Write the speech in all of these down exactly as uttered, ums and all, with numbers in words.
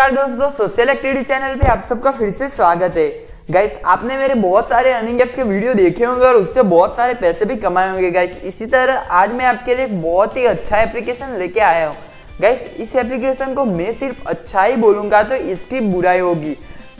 नमस्कार दोस्तों, social activity channel पे आप सबका फिर से स्वागत है। गाइस, आपने मेरे बहुत सारे अर्निंग ऐप्स के वीडियो देखे होंगे और उससे बहुत सारे पैसे भी कमाए होंगे। गाइस, इसी तरह आज मैं आपके लिए बहुत ही अच्छा एप्लीकेशन लेके आया हूँ। गाइस, इस एप्लीकेशन को मैं सिर्फ अच्छा ही बोलूँगा तो इसकी बुराई होगी,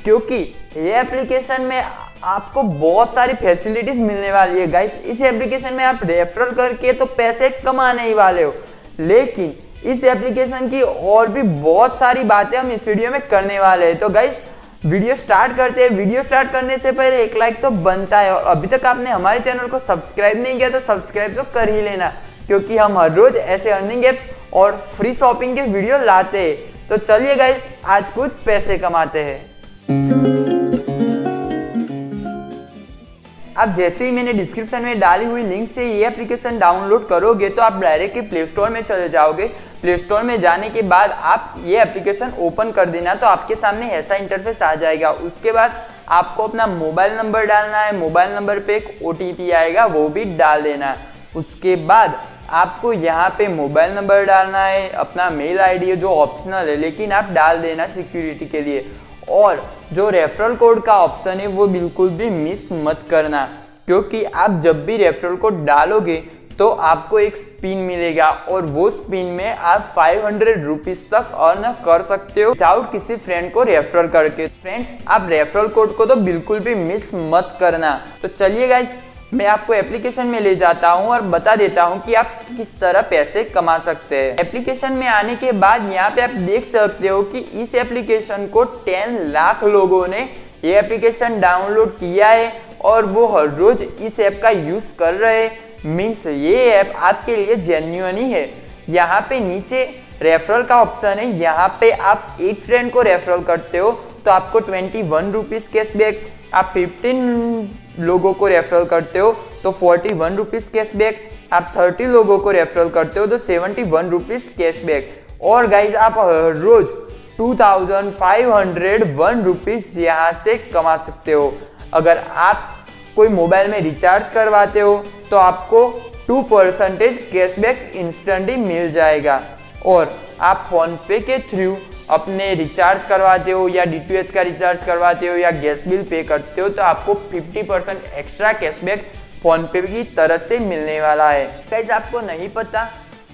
क्योंकि ये एप्लीकेशन में आपको बहुत सारी फैसिलिटीज़ मिलने वाली है। गाइस, इस एप्लीकेशन में आप रेफरल करके तो पैसे कमाने ही वाले हो, लेकिन इस एप्लीकेशन की और भी बहुत सारी बातें हम इस वीडियो में करने वाले हैं। तो गाइस, वीडियो स्टार्ट करते हैं। वीडियो स्टार्ट करने से पहले एक लाइक तो बनता है, और अभी तक आपने हमारे चैनल को सब्सक्राइब नहीं किया तो सब्सक्राइब तो कर ही लेना, क्योंकि हम हर रोज ऐसे अर्निंग ऐप्स और फ्री शॉपिंग के वीडियो लाते हैं। तो चलिए गाइस, आज कुछ पैसे कमाते हैं। आप जैसे ही मैंने डिस्क्रिप्शन में डाली हुई लिंक से ये एप्लीकेशन डाउनलोड करोगे तो आप डायरेक्टली प्ले स्टोर में चले जाओगे। प्ले स्टोर में जाने के बाद आप ये एप्लीकेशन ओपन कर देना, तो आपके सामने ऐसा इंटरफेस आ जाएगा। उसके बाद आपको अपना मोबाइल नंबर डालना है। मोबाइल नंबर पे एक ओ टी पी आएगा, वो भी डाल देना। उसके बाद आपको यहाँ पे मोबाइल नंबर डालना है, अपना मेल आई डी है जो ऑप्शनल है, लेकिन आप डाल देना सिक्योरिटी के लिए। और जो रेफरल कोड का ऑप्शन है वो बिल्कुल भी मिस मत करना, क्योंकि आप जब भी रेफरल कोड डालोगे तो आपको एक स्पिन मिलेगा, और वो स्पिन में आप फाइव हंड्रेड रुपीज़ तक अर्न कर सकते हो विदाउट किसी फ्रेंड को रेफरल करके। फ्रेंड्स, आप रेफरल कोड को तो बिल्कुल भी मिस मत करना। तो चलिए गाइस, मैं आपको एप्लीकेशन में ले जाता हूं और बता देता हूं कि आप किस तरह पैसे कमा सकते हैं। एप्लीकेशन में आने के बाद यहां पे आप देख सकते हो कि इस एप्लीकेशन को दस लाख लोगों ने ये एप्लीकेशन डाउनलोड किया है और वो हर रोज इस ऐप का यूज़ कर रहे हैं। मीन्स ये ऐप आपके लिए जेन्युइन ही है। यहाँ पे नीचे रेफरल का ऑप्शन है, यहाँ पे आप एक फ्रेंड को रेफरल करते हो तो आपको ट्वेंटी वन रुपीज़ कैशबैक, आप फिफ्टीन लोगों को रेफरल करते हो तो फोर्टी वन रुपीज़ कैशबैक, आप थर्टी लोगों को रेफरल करते हो तो सेवेंटी वन रुपीज़ कैशबैक। और गाइज, आप हर रोज two thousand five hundred one rupees यहाँ से कमा सकते हो। अगर आप कोई मोबाइल में रिचार्ज करवाते हो तो आपको टू परसेंटेज कैशबैक इंस्टेंटली मिल जाएगा। और आप फ़ोनपे के थ्रू अपने रिचार्ज करवाते हो या डीटीएच का रिचार्ज करवाते हो या गैस बिल पे करते हो तो आपको fifty percent extra cashback PhonePe की तरफ से मिलने वाला है। गाइस, आपको नहीं पता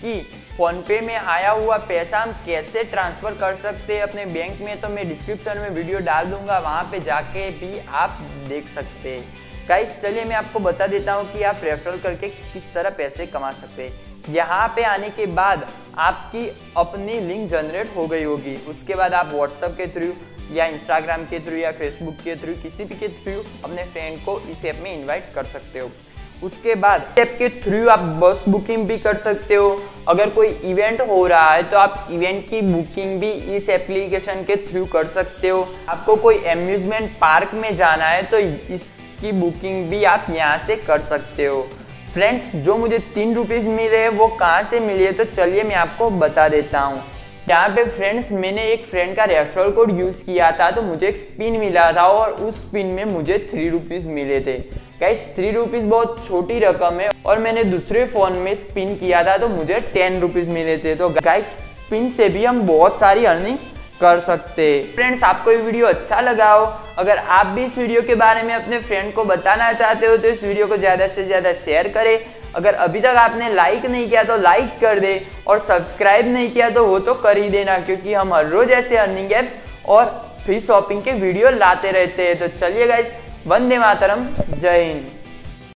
कि फ़ोनपे में आया हुआ पैसा हम कैसे ट्रांसफ़र कर सकते हैं अपने बैंक में, तो मैं डिस्क्रिप्शन में वीडियो डाल दूंगा, वहाँ पे जाके भी आप देख सकते हैं। गाइस, चलिए मैं आपको बता देता हूँ कि आप रेफरल करके किस तरह पैसे कमा सकते हैं। यहाँ पे आने के बाद आपकी अपनी लिंक जनरेट हो गई होगी। उसके बाद आप व्हाट्सएप के थ्रू या इंस्टाग्राम के थ्रू या फेसबुक के थ्रू किसी भी के थ्रू अपने फ्रेंड को इस ऐप में इनवाइट कर सकते हो। उसके बाद ऐप के थ्रू आप बस बुकिंग भी कर सकते हो। अगर कोई इवेंट हो रहा है तो आप इवेंट की बुकिंग भी इस एप्लीकेशन के थ्रू कर सकते हो। आपको कोई एम्यूजमेंट पार्क में जाना है तो इसकी बुकिंग भी आप यहाँ से कर सकते हो। फ्रेंड्स, जो मुझे तीन रुपीज़ मिले हैं वो कहाँ से मिले हैं तो चलिए मैं आपको बता देता हूँ। यहाँ पे फ्रेंड्स, मैंने एक फ्रेंड का रेफरल कोड यूज़ किया था तो मुझे एक स्पिन मिला था और उस स्पिन में मुझे थ्री रुपीज़ मिले थे। गाइस, थ्री रुपीज़ बहुत छोटी रकम है, और मैंने दूसरे फ़ोन में स्पिन किया था तो मुझे टेन रुपीज़ मिले थे। तो गाइस, स्पिन से भी हम बहुत सारी अर्निंग कर सकते। फ्रेंड्स, आपको ये वीडियो अच्छा लगा हो, अगर आप भी इस वीडियो के बारे में अपने फ्रेंड को बताना चाहते हो तो इस वीडियो को ज़्यादा से ज़्यादा शेयर करें। अगर अभी तक आपने लाइक नहीं किया तो लाइक कर दे, और सब्सक्राइब नहीं किया तो वो तो कर ही देना, क्योंकि हम हर रोज़ ऐसे अर्निंग ऐप्स और फ्री शॉपिंग के वीडियो लाते रहते हैं। तो चलिए गाइस, वंदे मातरम, जय हिंद।